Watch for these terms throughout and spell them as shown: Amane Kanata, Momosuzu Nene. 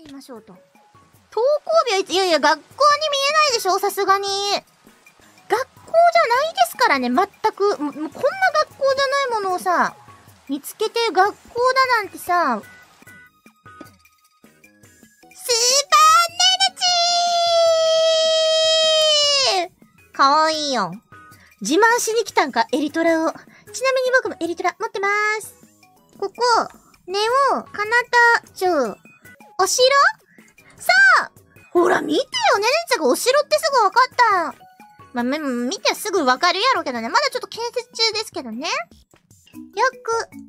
やりましょうと。登校日はいつ、いやいや、学校に見えないでしょ、さすがに。学校じゃないですからね、全く。もうこんな学校じゃないものをさ、見つけて学校だなんてさ、スーパーネネチー！かわいいよ。自慢しに来たんか、エリトラを。ちなみに僕もエリトラ持ってまーす。ここ、ネオ、カナタ城、お城？さあ！ほら見てよ、ネネちゃんがお城ってすぐわかった。まあ、見てすぐわかるやろうけどね。まだちょっと建設中ですけどね。よ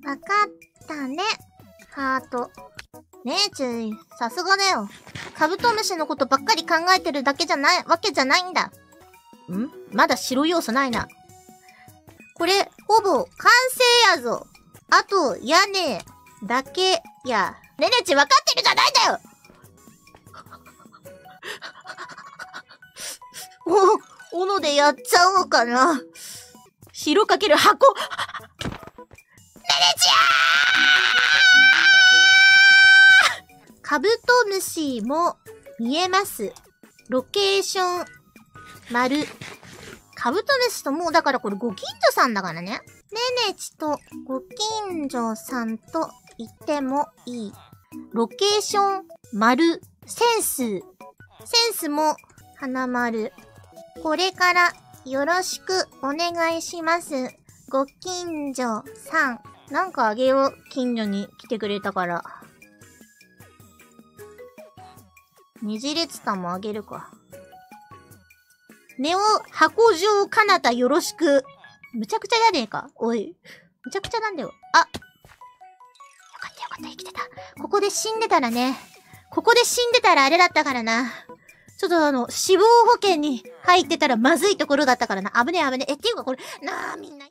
くわかったね。ハート。ねえ、ちゅい、さすがだよ。カブトムシのことばっかり考えてるだけじゃない、わけじゃないんだ。ん？まだ白要素ないな。これ、ほぼ完成やぞ。あと、屋根だけや。ねねちわかってるじゃないんだよ！おのでやっちゃおうかな。白かける箱。ねねちやー！カブトムシも見えます。ロケーション、丸。カブトムシともうだからこれご近所さんだからね。ねねちとご近所さんと言ってもいい。ロケーション、丸。センス。センスも花丸。これからよろしくお願いします。ご近所さん。なんかあげよう。近所に来てくれたから。ねじれつたもあげるか。ネオ、箱状、かなたよろしく。むちゃくちゃやねえか。おい。むちゃくちゃなんだよ。あ。よかったよかった。生きてた。ここで死んでたらね。ここで死んでたらあれだったからな。ちょっと死亡保険に入ってたらまずいところだったからな。危ねえ危ねえ。え、っていうかこれ、なあみんな。